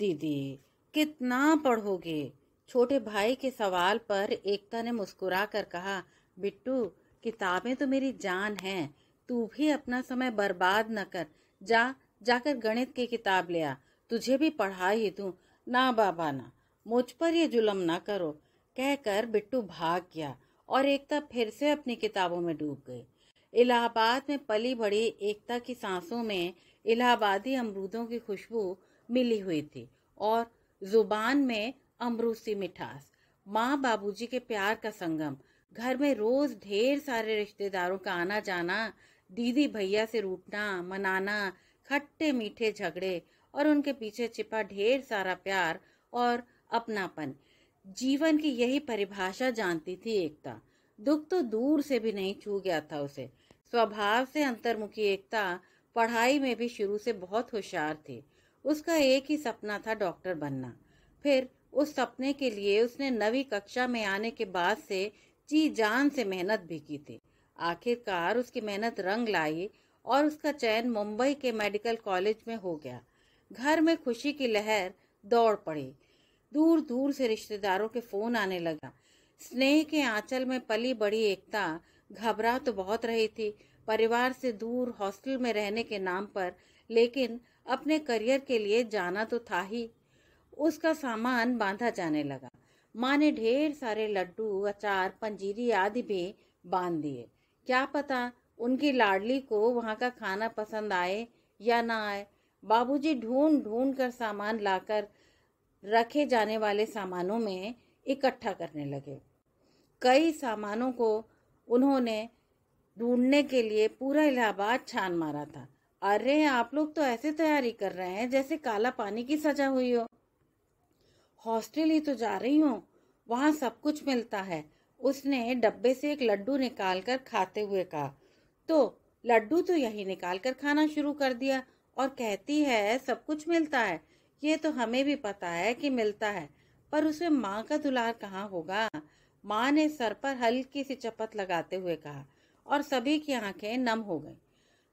दीदी कितना पढ़ोगे? छोटे भाई के सवाल पर एकता ने मुस्कुरा कर कहा, बिट्टू किताबें तो मेरी जान हैं, तू भी अपना समय बर्बाद न कर, जा जाकर गणित की किताब ले आ, तुझे भी पढ़ा ही दूं। ना बाबा ना, मुझ पर ये जुल्म ना करो, कहकर बिट्टू भाग गया और एकता फिर से अपनी किताबों में डूब गई। इलाहाबाद में पली बड़ी एकता की सांसों में इलाहाबादी अमरूदों की खुशबू मिली हुई थी और जुबान में अमरूद सी मिठास। माँ बाबूजी के प्यार का संगम, घर में रोज ढेर सारे रिश्तेदारों का आना जाना, दीदी भैया से रूठना मनाना, खट्टे मीठे झगड़े और उनके पीछे छिपा ढेर सारा प्यार और अपनापन, जीवन की यही परिभाषा जानती थी एकता। दुख तो दूर से भी नहीं छू गया था उसे। स्वभाव से अंतर्मुखी एकता पढ़ाई में भी शुरू से बहुत होशियार थी। उसका एक ही सपना था, डॉक्टर बनना। फिर उस सपने के लिए उसने नवी कक्षा में आने के बाद से जी जान से मेहनत भी की थी। आखिरकार उसकी मेहनत रंग लाई और उसका चयन मुंबई के मेडिकल कॉलेज में हो गया। घर में खुशी की लहर दौड़ पड़ी। दूर दूर से रिश्तेदारों के फोन आने लगा। स्नेह के आंचल में पली बड़ी एकता घबरा तो बहुत रही थी, परिवार से दूर हॉस्टल में रहने के नाम पर, लेकिन अपने करियर के लिए जाना तो था ही। उसका सामान बांधा जाने लगा। माँ ने ढेर सारे लड्डू, अचार, पंजीरी आदि भी बांध दिए। क्या पता उनकी लाडली को वहाँ का खाना पसंद आए या ना आए। बाबूजी ढूंढ ढूंढ कर सामान लाकर रखे जाने वाले सामानों में इकट्ठा करने लगे। कई सामानों को उन्होंने ढूंढने के लिए पूरा इलाहाबाद छान मारा था। अरे आप लोग तो ऐसे तैयारी कर रहे हैं जैसे काला पानी की सजा हुई हो। हॉस्टल ही तो जा रही हूँ, वहाँ सब कुछ मिलता है, उसने डब्बे से एक लड्डू निकालकर खाते हुए कहा। तो लड्डू तो यही निकालकर खाना शुरू कर दिया और कहती है सब कुछ मिलता है। ये तो हमें भी पता है कि मिलता है, पर उसमें माँ का दुलार कहाँ होगा। माँ ने सर पर हल्की सी चपत लगाते हुए कहा और सभी की आंखें नम हो गईं।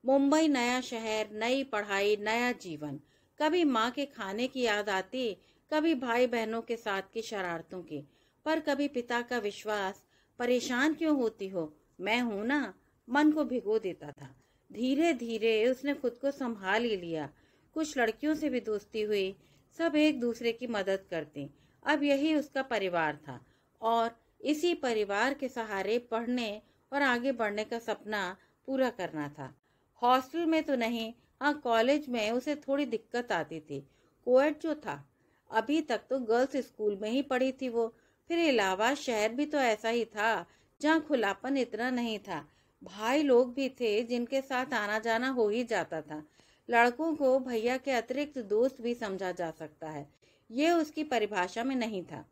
मुंबई, नया शहर, नई पढ़ाई, नया जीवन। कभी माँ के खाने की याद आती, कभी भाई बहनों के साथ की शरारतों की, पर कभी पिता का विश्वास। परेशान क्यों होती हो, मैं हूं ना, मन को भिगो देता था। धीरे धीरे उसने खुद को संभाल ही लिया। कुछ लड़कियों से भी दोस्ती हुई, सब एक दूसरे की मदद करती। अब यही उसका परिवार था और इसी परिवार के सहारे पढ़ने और आगे बढ़ने का सपना पूरा करना था। हॉस्टल में तो नहीं, हाँ कॉलेज में उसे थोड़ी दिक्कत आती थी। कोएड जो था, अभी तक तो गर्ल्स स्कूल में ही पढ़ी थी वो। फिर इलाहाबाद शहर भी तो ऐसा ही था, जहाँ खुलापन इतना नहीं था। भाई लोग भी थे जिनके साथ आना जाना हो ही जाता था। लड़कों को भैया के अतिरिक्त दोस्त भी समझा जा सकता है, ये उसकी परिभाषा में नहीं था।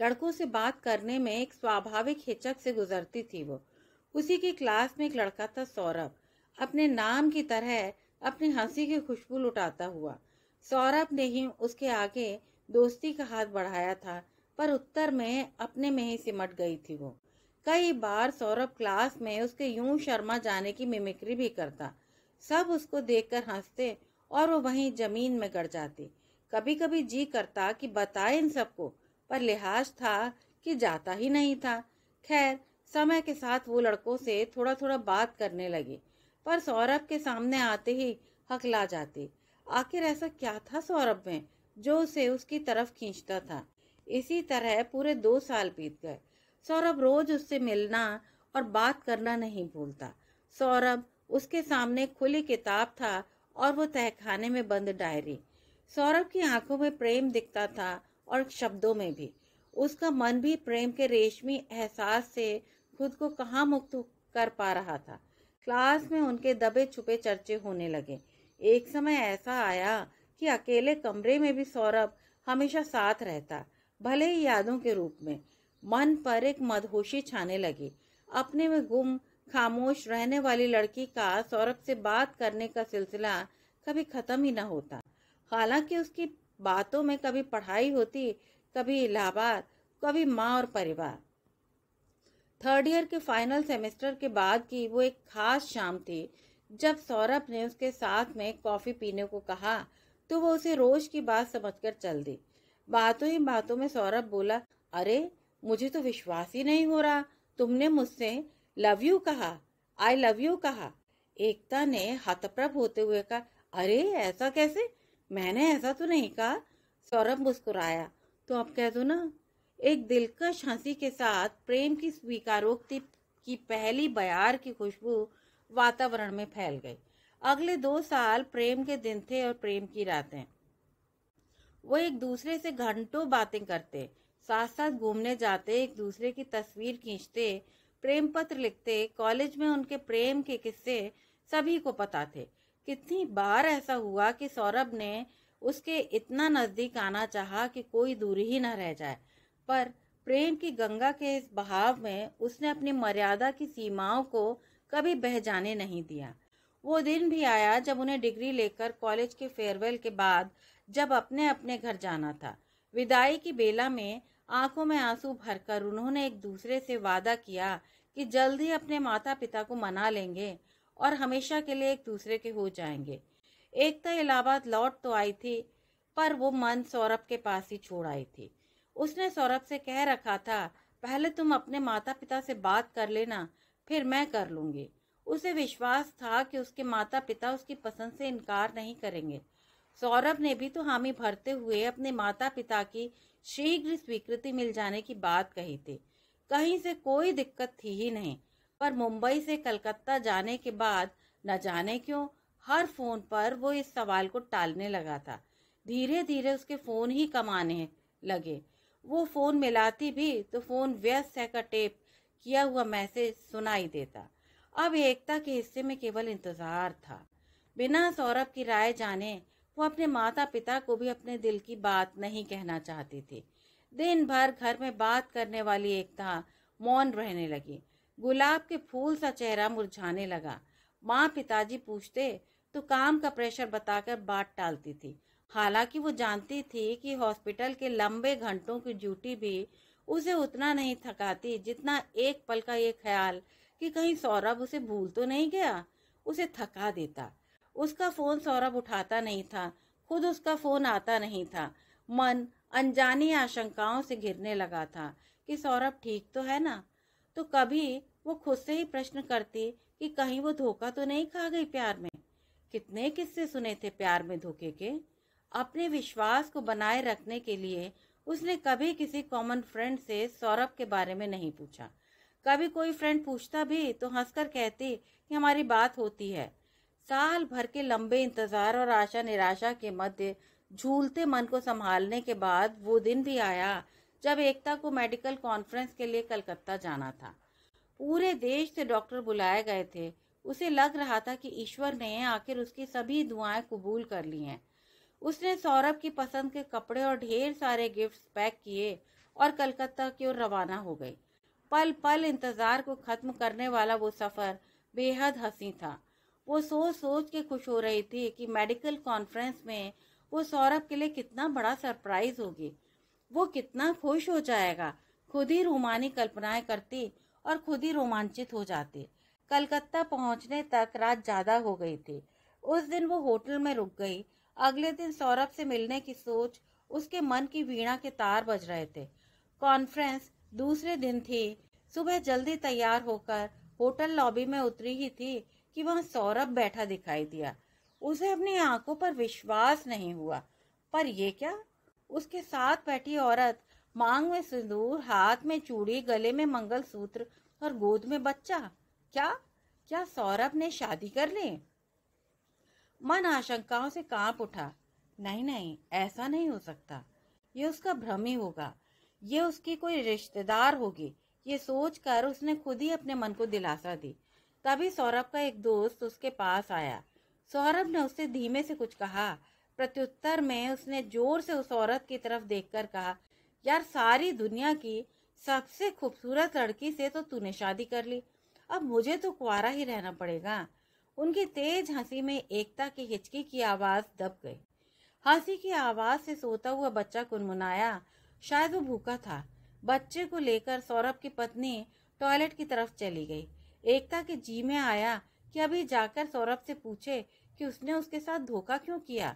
लड़कों से बात करने में एक स्वाभाविक हिचक से गुजरती थी वो। उसी की क्लास में एक लड़का था, सौरभ, अपने नाम की तरह अपनी हंसी की खुशबू लुटाता हुआ। सौरभ ने ही उसके आगे दोस्ती का हाथ बढ़ाया था, पर उत्तर में अपने में ही सिमट गई थी वो। कई बार सौरभ क्लास में उसके यूं शर्मा जाने की मिमिक्री भी करता। सब उसको देखकर हंसते और वो वहीं जमीन में गड़ जाती। कभी कभी जी करता कि बताए इन सबको, पर लिहाज था कि जाता ही नहीं था। खैर समय के साथ वो लड़कों से थोड़ा थोड़ा बात करने लगी, पर सौरभ के सामने आते ही हकला जाती। आखिर ऐसा क्या था सौरभ में जो उसे उसकी तरफ खींचता था। इसी तरह पूरे 2 साल बीत गए। सौरभ रोज उससे मिलना और बात करना नहीं भूलता। सौरभ उसके सामने खुली किताब था और वो तहखाने में बंद डायरी। सौरभ की आंखों में प्रेम दिखता था और शब्दों में भी। उसका मन भी प्रेम के रेशमी एहसास से खुद को कहाँ मुक्त कर पा रहा था। क्लास में उनके दबे छुपे चर्चे होने लगे। एक समय ऐसा आया कि अकेले कमरे में भी सौरभ हमेशा साथ रहता, भले ही यादों के रूप में। मन पर एक मदहोशी छाने लगी। अपने में गुम खामोश रहने वाली लड़की का सौरभ से बात करने का सिलसिला कभी खत्म ही न होता। हालांकि उसकी बातों में कभी पढ़ाई होती, कभी इलाहाबाद, कभी माँ और परिवार। थर्ड ईयर के फाइनल सेमेस्टर के बाद की वो एक खास शाम थी, जब सौरभ ने उसके साथ में कॉफी पीने को कहा तो वह उसे रोज की बात समझकर चल दी। बातों ही बातों में सौरभ बोला, अरे मुझे तो विश्वास ही नहीं हो रहा, तुमने मुझसे लव यू कहा, आई लव यू कहा। एकता ने हतप्रभ होते हुए कहा, अरे ऐसा कैसे, मैंने ऐसा तो नहीं कहा। सौरभ मुस्कुराया, तो अब कह दो ना। एक दिलकश हंसी के साथ प्रेम की स्वीकारोक्ति की पहली बयार की खुशबू वातावरण में फैल गई। अगले 2 साल प्रेम के दिन थे और प्रेम की रातें। वो एक दूसरे से घंटों बातें करते, साथ साथ घूमने जाते, एक दूसरे की तस्वीर खींचते, प्रेम पत्र लिखते। कॉलेज में उनके प्रेम के किस्से सभी को पता थे। कितनी बार ऐसा हुआ कि सौरभ ने उसके इतना नजदीक आना चाहा कि कोई दूरी ही न रह जाए, पर प्रेम की गंगा के इस बहाव में उसने अपनी मर्यादा की सीमाओं को कभी बह जाने नहीं दिया। वो दिन भी आया जब उन्हें डिग्री लेकर कॉलेज के फेयरवेल के बाद जब अपने अपने घर जाना था। विदाई की बेला में आंखों में आंसू भरकर उन्होंने एक दूसरे से वादा किया कि जल्द ही अपने माता पिता को मना लेंगे और हमेशा के लिए एक दूसरे के हो जाएंगे। एकता इलाहाबाद लौट तो आई थी, पर वो मन सौरभ के पास ही छोड़ आई थी। उसने सौरभ से कह रखा था, पहले तुम अपने माता पिता से बात कर लेना, फिर मैं कर लूँगी। उसे विश्वास था कि उसके माता पिता उसकी पसंद से इनकार नहीं करेंगे। सौरभ ने भी तो हामी भरते हुए अपने माता पिता की शीघ्र स्वीकृति मिल जाने की बात कही थी। कहीं से कोई दिक्कत थी ही नहीं, पर मुंबई से कलकत्ता जाने के बाद न जाने क्यों हर फोन पर वो इस सवाल को टालने लगा था। धीरे धीरे उसके फोन ही कम आने लगे। वो फोन मिलाती भी तो फोन व्यस्त है का टेप किया हुआ मैसेज सुनाई देता। अब एकता के हिस्से में केवल इंतजार था। बिना सौरभ की राय जाने वो अपने माता पिता को भी अपने दिल की बात नहीं कहना चाहती थी। दिन भर घर में बात करने वाली एकता मौन रहने लगी। गुलाब के फूल सा चेहरा मुरझाने लगा। माँ पिताजी पूछते तो काम का प्रेशर बताकर बात टालती थी। हालांकि वो जानती थी कि हॉस्पिटल के लंबे घंटों की ड्यूटी भी उसे उतना नहीं थकाती जितना एक पल का ये ख्याल कि कहीं सौरभ उसे भूल तो नहीं गया उसे थका देता। उसका फोन सौरभ उठाता नहीं था, खुद उसका फोन आता नहीं था। मन अनजानी आशंकाओं से घिरने लगा था कि सौरभ ठीक तो है ना। तो कभी वो खुद से ही प्रश्न करती कि कहीं वो धोखा तो नहीं खा गई प्यार में। कितने किस्से सुने थे प्यार में धोखे के। अपने विश्वास को बनाए रखने के लिए उसने कभी किसी कॉमन फ्रेंड से सौरभ के बारे में नहीं पूछा। कभी कोई फ्रेंड पूछता भी तो हंसकर कहती कि हमारी बात होती है। साल भर के लंबे इंतजार और आशा निराशा के मध्य झूलते मन को संभालने के बाद वो दिन भी आया जब एकता को मेडिकल कॉन्फ्रेंस के लिए कलकत्ता जाना था। पूरे देश से डॉक्टर बुलाए गए थे। उसे लग रहा था कि ईश्वर ने आखिर उसकी सभी दुआएं कबूल कर ली हैं। उसने सौरभ की पसंद के कपड़े और ढेर सारे गिफ्ट्स पैक किए और कलकत्ता की ओर रवाना हो गई। पल पल इंतजार को खत्म करने वाला वो सफर बेहद हंसी था। वो सोच सोच के खुश हो रही थी कि मेडिकल कॉन्फ्रेंस में वो सौरभ के लिए कितना बड़ा सरप्राइज होगी, वो कितना खुश हो जाएगा। खुद ही रूमानी कल्पनाएं करती और खुद ही रोमांचित हो जाती। कलकत्ता पहुंचने तक रात ज्यादा हो गई थी। उस दिन वो होटल में रुक गई। अगले दिन सौरभ से मिलने की सोच उसके मन की वीणा के तार बज रहे थे। कॉन्फ्रेंस दूसरे दिन थी। सुबह जल्दी तैयार होकर होटल लॉबी में उतरी ही थी कि वहां सौरभ बैठा दिखाई दिया। उसे अपनी आंखों पर विश्वास नहीं हुआ। पर ये क्या, उसके साथ बैठी औरत मांग में सिंदूर, हाथ में चूड़ी, गले में मंगलसूत्र और गोद में बच्चा। क्या क्या सौरभ ने शादी कर ली? मन आशंकाओं से कांप उठा। नहीं नहीं, ऐसा नहीं हो सकता। ये उसका भ्रम ही होगा, ये उसकी कोई रिश्तेदार होगी। ये सोचकर उसने खुद ही अपने मन को दिलासा दी। तभी सौरभ का एक दोस्त उसके पास आया। सौरभ ने उससे धीमे से कुछ कहा। प्रत्युत्तर में उसने जोर से उस औरत की तरफ देखकर कहा, यार सारी दुनिया की सबसे खूबसूरत लड़की से तो तूने शादी कर ली, अब मुझे तो कुंवारा ही रहना पड़ेगा। उनकी तेज हंसी में एकता की हिचकी की आवाज दब गई। हंसी की आवाज से सोता हुआ बच्चा कुनमुनाया। शायद वो भूखा था। बच्चे को लेकर सौरभ की पत्नी टॉयलेट की तरफ चली गई। एकता के जी में आया कि अभी जाकर सौरभ से पूछे कि उसने उसके साथ धोखा क्यों किया।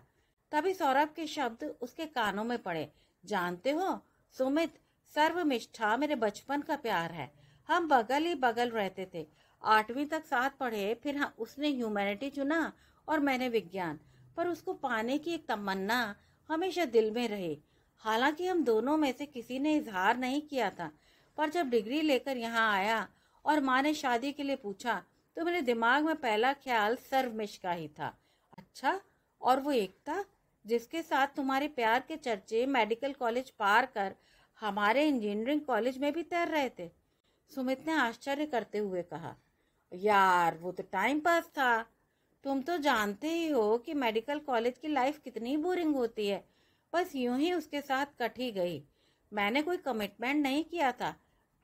तभी सौरभ के शब्द उसके कानों में पड़े। जानते हो सुमित, सर्वनिष्ठा मेरे बचपन का प्यार है। हम बगल ही बगल रहते थे, 8वीं तक साथ पढ़े, फिर उसने ह्यूमैनिटी चुना और मैंने विज्ञान, पर उसको पाने की एक तमन्ना हमेशा दिल में रही। हालांकि हम दोनों में से किसी ने इजहार नहीं किया था, पर जब डिग्री लेकर यहाँ आया और माँ ने शादी के लिए पूछा तो मेरे दिमाग में पहला ख्याल सर्वमिश का ही था। अच्छा, और वो एकता जिसके साथ तुम्हारे प्यार के चर्चे मेडिकल कॉलेज पार कर हमारे इंजीनियरिंग कॉलेज में भी तैर रहे थे, सुमित ने आश्चर्य करते हुए कहा। यार वो तो टाइम पास था। तुम तो जानते ही हो कि मेडिकल कॉलेज की लाइफ कितनी बोरिंग होती है। बस यूं ही उसके साथ कट ही गई। मैंने कोई कमिटमेंट नहीं किया था,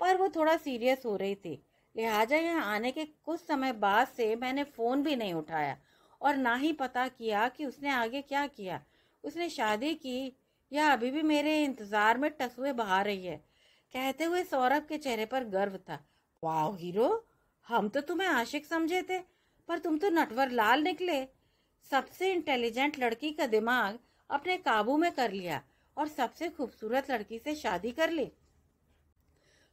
पर वो थोड़ा सीरियस हो रही थी, लिहाजा यहाँ आने के कुछ समय बाद से मैंने फ़ोन भी नहीं उठाया और ना ही पता किया कि उसने आगे क्या किया। उसने शादी की या अभी भी मेरे इंतज़ार में टसुए बहा रही है, कहते हुए सौरभ के चेहरे पर गर्व था। वाह हीरो, हम तो तुम्हें आशिक समझे थे, पर तुम तो नटवर लाल निकले। सबसे इंटेलिजेंट लड़की का दिमाग अपने काबू में कर लिया और सबसे खूबसूरत लड़की से शादी कर ली।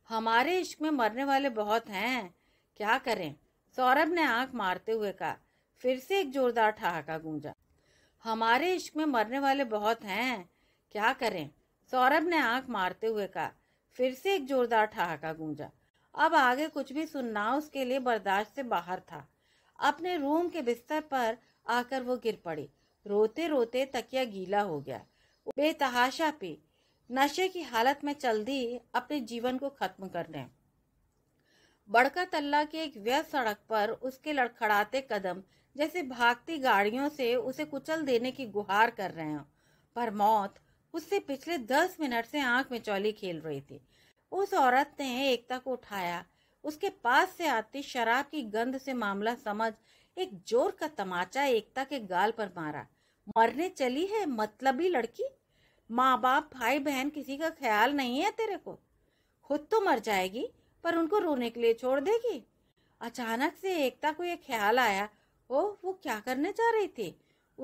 हमारे इश्क में मरने वाले बहुत हैं, क्या करें, सौरभ ने आंख मारते हुए कहा। फिर से एक जोरदार ठहाका गूंजा। हमारे इश्क में मरने वाले बहुत हैं, क्या करें, सौरभ ने आंख मारते हुए कहा। फिर से एक जोरदार ठहाका गूंजा। अब आगे कुछ भी सुनना उसके लिए बर्दाश्त से बाहर था। अपने रूम के बिस्तर पर आकर वो गिर पड़ी। रोते रोते तकिया गीला हो गया। बेतहाशा पी, नशे की हालत में चल दी अपने जीवन को खत्म करने। बड़का तल्ला के एक व्यस्त सड़क पर उसके लड़खड़ाते कदम जैसे भागती गाड़ियों से उसे कुचल देने की गुहार कर रहे हो, पर मौत उससे पिछले 10 मिनट से आंख में चौली खेल रही थी। उस औरत ने एकता को उठाया। उसके पास से आती शराब की गंध से मामला समझ एक जोर का तमाचा एकता के गाल पर मारा। मरने चली है मतलबी लड़की, माँ बाप भाई बहन किसी का ख्याल नहीं है तेरे को। खुद तो मर जाएगी पर उनको रोने के लिए छोड़ देगी। अचानक से एकता को यह ख्याल आया, ओह वो क्या करने जा रही थी।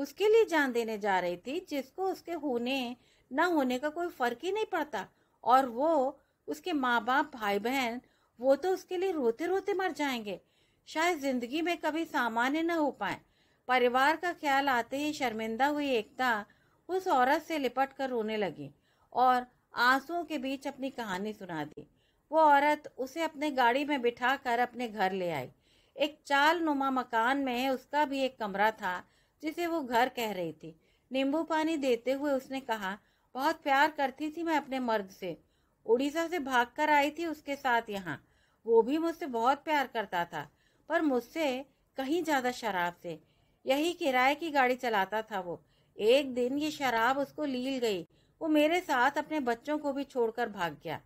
उसके लिए जान देने जा रही थी जिसको उसके होने न होने का कोई फर्क ही नहीं पड़ता। और वो उसके माँ बाप भाई बहन, वो तो उसके लिए रोते रोते मर जाएंगे, शायद जिंदगी में कभी सामान्य न हो पाए। परिवार का ख्याल आते ही शर्मिंदा हुई एकता उस औरत से लिपट कर रोने लगी और आंसुओं के बीच अपनी कहानी सुना दी। वो औरत उसे अपने गाड़ी में बिठा कर अपने घर ले आई। एक चालनुमा मकान में उसका भी एक कमरा था जिसे वो घर कह रही थी। नींबू पानी देते हुए उसने कहा, बहुत प्यार करती थी मैं अपने मर्द से, उड़ीसा से भागकर आई थी उसके साथ यहाँ। वो भी मुझसे बहुत प्यार करता था, पर मुझसे कहीं ज़्यादा शराब से। यही किराए की गाड़ी चलाता था वो। एक दिन ये शराब उसको लील गई, वो मेरे साथ अपने बच्चों को भी छोड़कर भाग गया।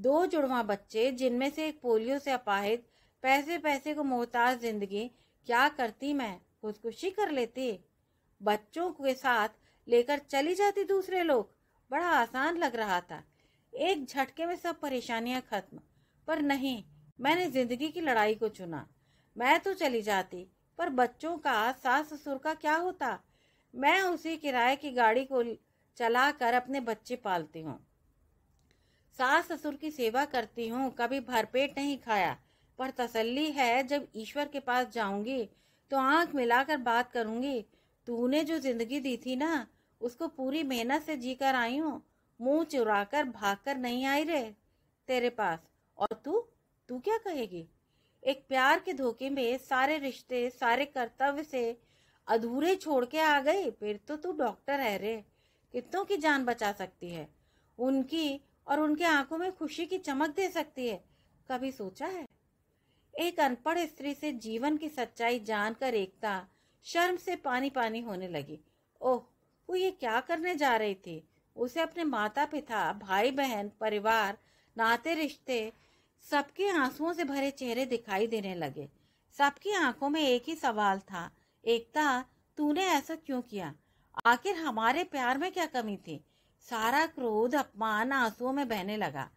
2 जुड़वा बच्चे, जिनमें से एक पोलियो से अपाहित। पैसे पैसे को मोहताज जिंदगी, क्या करती मैं, खुदकुशी कर लेती, बच्चों के साथ लेकर चली जाती दूसरे लोग। बड़ा आसान लग रहा था, एक झटके में सब परेशानियां खत्म। पर नहीं, मैंने जिंदगी की लड़ाई को चुना। मैं तो चली जाती, पर बच्चों का, सास ससुर का क्या होता। मैं उसी किराए की गाड़ी को चला कर अपने बच्चे पालती हूँ, सास ससुर की सेवा करती हूँ। कभी भरपेट नहीं खाया, पर तसल्ली है जब ईश्वर के पास जाऊंगी तो आंख मिलाकर बात करूंगी। तूने जो जिंदगी दी थी ना, उसको पूरी मेहनत से जी कर आई हूँ। मुंह चुरा कर भाग कर नहीं आई रे तेरे पास। और तू क्या कहेगी। एक प्यार के धोखे में सारे रिश्ते, सारे कर्तव्य से अधूरे छोड़ के आ गए। फिर तो तू डॉक्टर है रे, कितनों की जान बचा सकती है, उनकी और उनके आंखों में खुशी की चमक दे सकती है। कभी सोचा है। एक अनपढ़ स्त्री से जीवन की सच्चाई जानकर एकता शर्म से पानी पानी होने लगी। ओह, वो ये क्या करने जा रही थी। उसे अपने माता पिता, भाई बहन, परिवार, नाते रिश्ते, सबके आंसुओं से भरे चेहरे दिखाई देने लगे। सबकी आंखों में एक ही सवाल था, एकता तूने ऐसा क्यों किया। आखिर हमारे प्यार में क्या कमी थी। सारा क्रोध, अपमान आंसुओं में बहने लगा।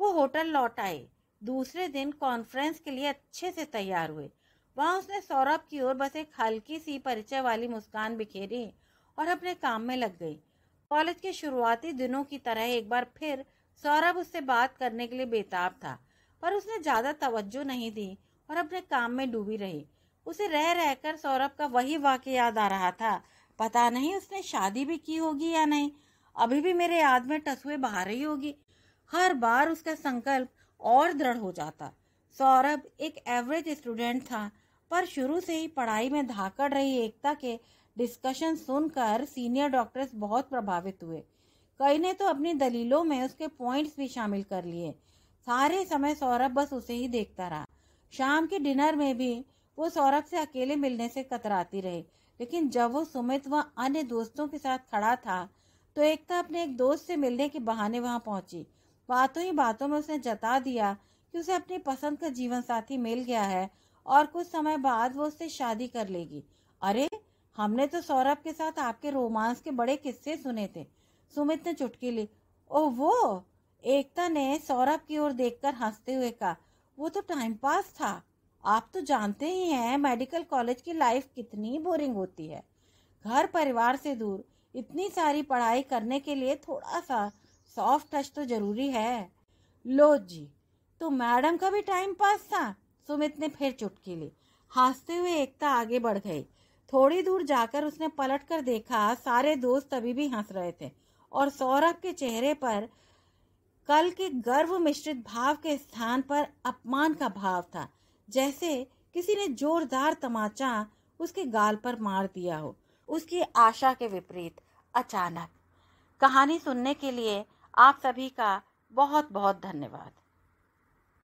वो होटल लौट आई। दूसरे दिन कॉन्फ्रेंस के लिए अच्छे से तैयार हुए। वहां उसने सौरभ की ओर बस एक हल्की सी परिचय वाली मुस्कान बिखेरी और अपने काम में लग गई। कॉलेज के शुरुआती दिनों की तरह एक बार फिर सौरभ उससे बात करने के लिए बेताब था, पर उसने ज़्यादा तवज्जो नहीं दी और अपने काम में डूबी रही। उसे रह रहकर सौरभ का वही वाकया याद आ रहा था, पता नहीं उसने शादी भी की होगी या नहीं, अभी भी मेरे याद में टसुए बहा रही होगी। हर बार उसका संकल्प और दृढ़ हो जाता। सौरभ एक एवरेज स्टूडेंट था, पर शुरू से ही पढ़ाई में धाकड़ रही एकता के डिस्कशन सुनकर सीनियर डॉक्टर्स बहुत प्रभावित हुए। कई ने तो अपनी दलीलों में उसके पॉइंट्स भी शामिल कर लिए। सारे समय सौरभ बस उसे ही देखता रहा। शाम के डिनर में भी वो सौरभ से अकेले मिलने से कतराती रही, लेकिन जब वो सुमित व अन्य दोस्तों के साथ खड़ा था तो एकता अपने एक दोस्त से मिलने के बहाने वहां पहुंची। बातों ही बातों में उसने जता दिया कि उसे अपनी पसंद का जीवन साथी मिल गया है और कुछ समय बाद वो उससे शादी कर लेगी। अरे, हमने तो सौरभ के साथ आपके रोमांस के बड़े किस्से सुने थे, सुमित ने चुटकी ली। ओह वो, एकता ने सौरभ की ओर देखकर हंसते हुए कहा, वो तो टाइम पास था। आप तो जानते ही हैं मेडिकल कॉलेज की लाइफ कितनी बोरिंग होती है। घर परिवार से दूर इतनी सारी पढ़ाई करने के लिए थोड़ा सा सॉफ्ट टच तो जरूरी है। लो जी, तो मैडम का भी टाइम पास था, सुमित ने फिर चुटकी ली। हंसते हुए एकता आगे बढ़ गई। थोड़ी दूर जाकर उसने पलटकर देखा, सारे दोस्त अभी भी हंस रहे थे और सौरभ के चेहरे पर कल के गर्व मिश्रित भाव के स्थान पर अपमान का भाव था, जैसे किसी ने जोरदार तमाचा उसके गाल पर मार दिया हो। उसकी आशा के विपरीत अचानक। कहानी सुनने के लिए आप सभी का बहुत बहुत धन्यवाद।